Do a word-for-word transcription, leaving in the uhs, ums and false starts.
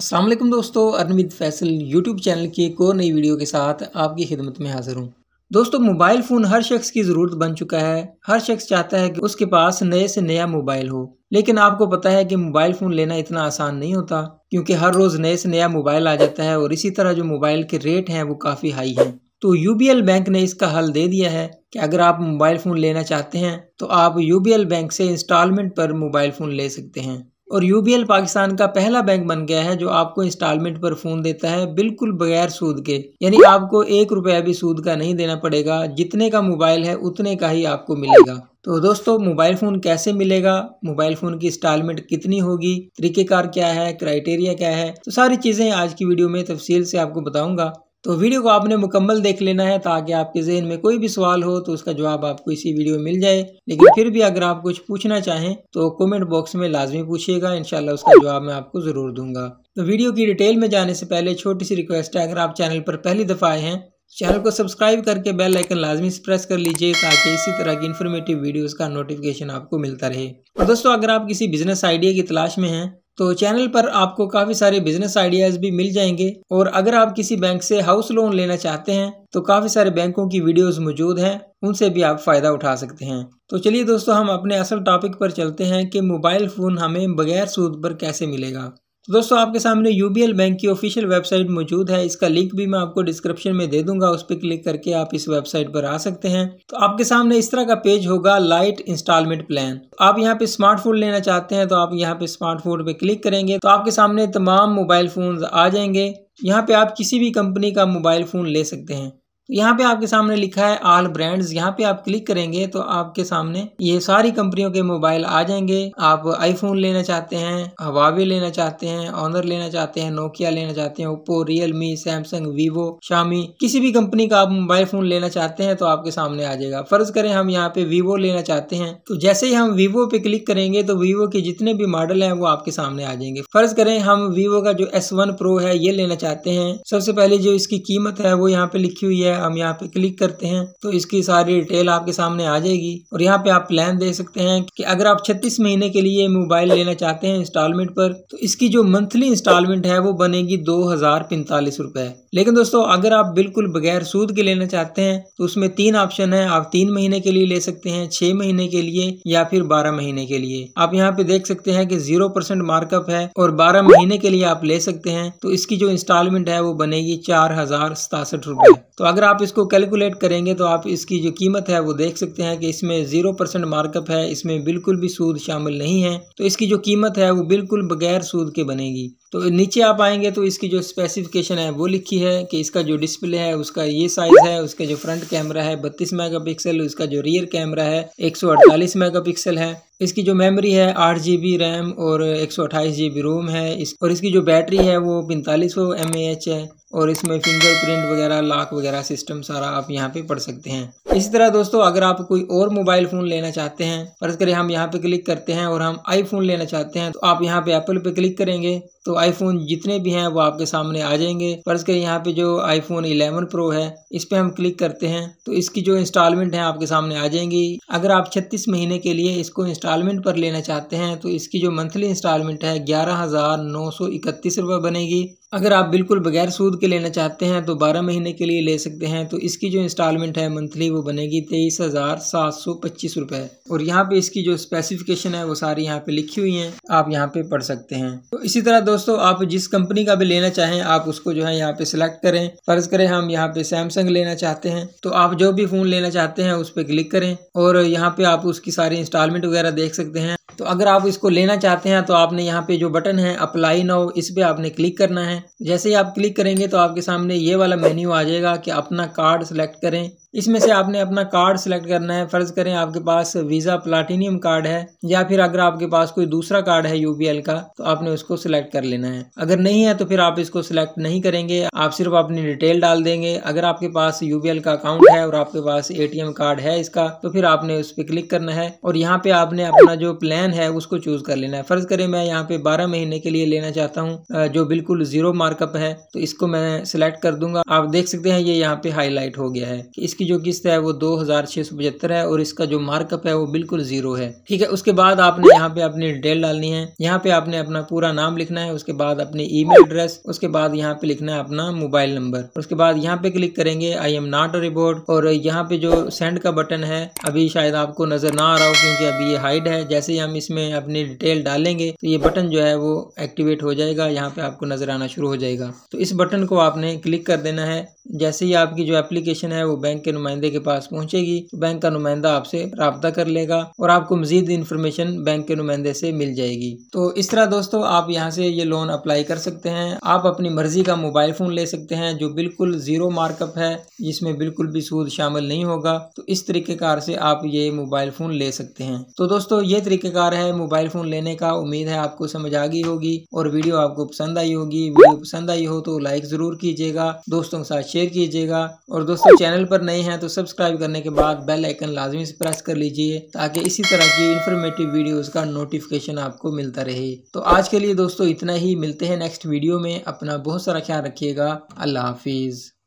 अस्सलाम वालेकुम दोस्तों, अरविंद फैसल यूट्यूब चैनल की एक और नई वीडियो के साथ आपकी खिदमत में हाजिर हूँ। दोस्तों, मोबाइल फ़ोन हर शख्स की ज़रूरत बन चुका है। हर शख्स चाहता है कि उसके पास नए से नया मोबाइल हो, लेकिन आपको पता है कि मोबाइल फ़ोन लेना इतना आसान नहीं होता, क्योंकि हर रोज़ नए से नया मोबाइल आ जाता है और इसी तरह जो मोबाइल के रेट हैं वो काफ़ी हाई हैं। तो यूबीएल बैंक ने इसका हल दे दिया है कि अगर आप मोबाइल फ़ोन लेना चाहते हैं तो आप यूबीएल बैंक से इंस्टॉलमेंट पर मोबाइल फ़ोन ले सकते हैं। और यूबीएल पाकिस्तान का पहला बैंक बन गया है जो आपको इंस्टॉलमेंट पर फ़ोन देता है बिल्कुल बगैर सूद के, यानी आपको एक रुपया भी सूद का नहीं देना पड़ेगा। जितने का मोबाइल है उतने का ही आपको मिलेगा। तो दोस्तों, मोबाइल फ़ोन कैसे मिलेगा, मोबाइल फ़ोन की इंस्टॉलमेंट कितनी होगी, तरीक़ेकार क्या है, क्राइटेरिया क्या है, तो सारी चीज़ें आज की वीडियो में तफसील से आपको बताऊँगा। तो वीडियो को आपने मुकम्मल देख लेना है ताकि आपके जहन में कोई भी सवाल हो तो उसका जवाब आपको इसी वीडियो में मिल जाए। लेकिन फिर भी अगर आप कुछ पूछना चाहें तो कमेंट बॉक्स में लाजमी पूछिएगा, इंशाल्लाह उसका जवाब मैं आपको ज़रूर दूंगा। तो वीडियो की डिटेल में जाने से पहले छोटी सी रिक्वेस्ट है, अगर आप चैनल पर पहली दफ़ा आए हैं चैनल को सब्सक्राइब करके बेल आइकन लाजमी से प्रेस कर लीजिए ताकि इसी तरह की इन्फॉर्मेटिव वीडियोज़ का नोटिफिकेशन आपको मिलता रहे। और दोस्तों, अगर आप किसी बिजनेस आइडिया की तलाश में हैं तो चैनल पर आपको काफ़ी सारे बिजनेस आइडियाज़ भी मिल जाएंगे। और अगर आप किसी बैंक से हाउस लोन लेना चाहते हैं तो काफ़ी सारे बैंकों की वीडियोस मौजूद हैं, उनसे भी आप फ़ायदा उठा सकते हैं। तो चलिए दोस्तों, हम अपने असल टॉपिक पर चलते हैं कि मोबाइल फ़ोन हमें बगैर सूद पर कैसे मिलेगा। तो दोस्तों, आपके सामने यूबीएल बैंक की ऑफिशियल वेबसाइट मौजूद है, इसका लिंक भी मैं आपको डिस्क्रिप्शन में दे दूंगा। उस पर क्लिक करके आप इस वेबसाइट पर आ सकते हैं। तो आपके सामने इस तरह का पेज होगा, लाइट इंस्टॉलमेंट प्लान। तो आप यहाँ पे स्मार्टफोन लेना चाहते हैं तो आप यहाँ पे स्मार्टफोन पे क्लिक करेंगे तो आपके सामने तमाम मोबाइल फ़ोन आ जाएंगे। यहाँ पे आप किसी भी कंपनी का मोबाइल फ़ोन ले सकते हैं। यहाँ पे आपके सामने लिखा है ऑल ब्रांड्स, यहाँ पे आप क्लिक करेंगे तो आपके सामने ये सारी कंपनियों के मोबाइल आ जाएंगे। आप आईफोन लेना चाहते हैं, हवावे लेना चाहते हैं, ऑनर लेना चाहते हैं, नोकिया लेना चाहते हैं, Oppo, Realme, Samsung, Vivo, Xiaomi, किसी भी कंपनी का आप मोबाइल फ़ोन लेना चाहते हैं तो आपके सामने आ जाएगा। फ़र्ज़ करें हम यहाँ पे वीवो लेना चाहते हैं, तो जैसे ही हम वीवो पे क्लिक करेंगे तो वीवो के जितने भी मॉडल हैं वो आपके सामने आ जाएंगे। फ़र्ज़ करें हम वीवो का जो एस वन प्रो है ये लेना चाहते हैं। सबसे पहले जो इसकी कीमत है वो यहाँ पे लिखी हुई है, हम यहाँ पे क्लिक करते हैं तो इसकी सारी डिटेल आपके सामने आ जाएगी। और यहाँ पे आप प्लान देख सकते हैं कि अगर आप छत्तीस महीने के लिए मोबाइल लेना चाहते हैं इंस्टॉलमेंट पर तो इसकी जो मंथली इंस्टॉलमेंट है वो बनेगी दो हजार पैंतालीस रुपए। लेकिन दोस्तों, अगर आप बिल्कुल बगैर सूद के लेना चाहते हैं तो उसमें तीन ऑप्शन है, आप तीन महीने के लिए ले सकते हैं, छह महीने के लिए या फिर बारह महीने के लिए। आप यहाँ पे देख सकते हैं कि जीरो परसेंट मार्कअप है और बारह महीने के लिए आप ले सकते हैं। तो इसकी जो इंस्टॉलमेंट है वो बनेगी चार हजार सतासठ रुपए। तो अगर आप इसको कैलकुलेट करेंगे तो आप इसकी जो कीमत है वो देख सकते हैं कि इसमें जीरो परसेंट मार्कअप है, इसमें बिल्कुल भी सूद शामिल नहीं है। तो इसकी जो कीमत है वो बिल्कुल बगैर सूद के बनेगी। तो नीचे आप आएंगे तो इसकी जो स्पेसिफिकेशन है वो लिखी है कि इसका जो डिस्प्ले है उसका ये साइज़ है, उसका जो फ्रंट कैमरा है बत्तीस मेगा पिक्सल, उसका जो रियर कैमरा है एक सौ अड़तालीस मेगा पिक्सल है, इसकी जो मेमोरी है आठ जी बी रैम और एक सौ अट्ठाईस जी बी रोम है, और इसकी जो बैटरी है वो पैंतालीस सौ एम ए एच है, और इसमें फिंगरप्रिंट वगैरह लॉक वगैरह सिस्टम सारा आप यहाँ पे पढ़ सकते हैं। इसी तरह दोस्तों, अगर आप कोई और मोबाइल फ़ोन लेना चाहते हैं, फर्ज करें हम यहाँ पे क्लिक करते हैं और हम आईफोन लेना चाहते हैं तो आप यहाँ पे एप्पल पे क्लिक करेंगे तो आईफोन जितने भी हैं वो आपके सामने आ जाएंगे। फर्ज करें यहाँ पे जो आईफोन इलेवन प्रो है इस पर हम क्लिक करते हैं तो इसकी जो इंस्टॉलमेंट है आपके सामने आ जाएंगी। अगर आप छत्तीस महीने के लिए इसको इंस्टॉलमेंट पर लेना चाहते हैं तो इसकी जो मंथली इंस्टॉलमेंट है ग्यारह हज़ार नौ सौ इकतीस रुपये बनेगी। अगर आप बिल्कुल बगैर सूद के लेना चाहते हैं तो बारह महीने के लिए ले सकते हैं, तो इसकी जो इंस्टॉलमेंट है मंथली वो बनेगी तेईस हज़ार सात सौ पच्चीस रुपये। और यहाँ पे इसकी जो स्पेसिफिकेशन है वो सारी यहाँ पे लिखी हुई हैं, आप यहाँ पे पढ़ सकते हैं। तो इसी तरह दोस्तों, आप जिस कंपनी का भी लेना चाहें आप उसको जो है यहाँ पे सिलेक्ट करें। फर्ज करें हम यहाँ पे सैमसंग लेना चाहते हैं तो आप जो भी फ़ोन लेना चाहते हैं उस पर क्लिक करें और यहाँ पे आप उसकी सारी इंस्टॉलमेंट वगैरह देख सकते हैं। तो अगर आप इसको लेना चाहते हैं तो आपने यहाँ पे जो बटन है अप्लाई नाउ, इस पर आपने क्लिक करना है। जैसे ही आप क्लिक करेंगे तो आपके सामने ये वाला मेन्यू आ जाएगा कि अपना कार्ड सेलेक्ट करें। इसमें से आपने अपना कार्ड सेलेक्ट करना है। फ़र्ज़ करें आपके पास वीज़ा प्लाटिनियम कार्ड है या फिर अगर आपके पास कोई दूसरा कार्ड है यूबीएल का तो आपने उसको सिलेक्ट कर लेना है। अगर नहीं है तो फिर आप इसको सिलेक्ट नहीं करेंगे, आप सिर्फ अपनी डिटेल डाल देंगे। अगर आपके पास यूबीएल का अकाउंट है और आपके पास एटीएम कार्ड है इसका तो फिर आपने उस पर क्लिक करना है। और यहाँ पर आपने अपना जो प्लान ऑप्शन है उसको चूज कर लेना है। फर्ज करें मैं यहाँ पे बारह महीने के लिए लेना चाहता हूँ जो बिल्कुल जीरो मार्कअप है, तो इसको मैं सिलेक्ट कर दूंगा। आप देख सकते हैं ये यहाँ पे हाईलाइट हो गया है कि इसकी जो किस्त है वो दो हजार छह सौ पचहत्तर है और इसका जो मार्कअप है वो बिल्कुल जीरो है। ठीक है, उसके बाद आपने यहाँ पे अपनी डिटेल डालनी है। यहाँ पे आपने अपना पूरा नाम लिखना है, उसके बाद अपने ईमेल एड्रेस, उसके बाद यहाँ पे लिखना है अपना मोबाइल नंबर। उसके बाद यहाँ पे क्लिक करेंगे आई एम नॉट अ रिबोट, और यहाँ पे जो सेंड का बटन है अभी शायद आपको नजर ना आ रहा हो क्योंकि अभी ये हाइड है। जैसे ही हम इसमें अपनी डिटेल डालेंगे तो ये बटन जो है वो एक्टिवेट हो जाएगा, यहाँ पे आपको नजर आना शुरू हो जाएगा। तो इस बटन को आपने क्लिक कर देना है। जैसे ही आपकी जो एप्लीकेशन है वो बैंक के नुमाइंदे के पास पहुंचेगी तो बैंक का नुमाइंदा आपसे राब्ता कर लेगा और आपको मजीद इन्फॉर्मेशन बैंक के नुमाइंदे से मिल जाएगी। तो इस तरह दोस्तों आप यहाँ से ये लोन अप्लाई कर सकते हैं। आप अपनी मर्जी का मोबाइल फ़ोन ले सकते हैं जो बिल्कुल ज़ीरो मार्कअप है, जिसमें बिल्कुल भी सूद शामिल नहीं होगा। तो इस तरीक़ेकार से आप ये मोबाइल फ़ोन ले सकते हैं। तो दोस्तों ये तरीक़ेकार है मोबाइल फ़ोन लेने का। उम्मीद है आपको समझ आ गई होगी और वीडियो आपको पसंद आई होगी। वीडियो पसंद आई हो तो लाइक ज़रूर कीजिएगा, दोस्तों के साथ शेयर कीजिएगा, और दोस्तों चैनल पर नए हैं तो सब्सक्राइब करने के बाद बेल आइकन लाजमी से प्रेस कर लीजिए ताकि इसी तरह की इन्फॉर्मेटिव वीडियोस का नोटिफिकेशन आपको मिलता रहे। तो आज के लिए दोस्तों इतना ही, मिलते हैं नेक्स्ट वीडियो में। अपना बहुत सारा ख्याल रखिएगा। अल्लाह हाफिज़।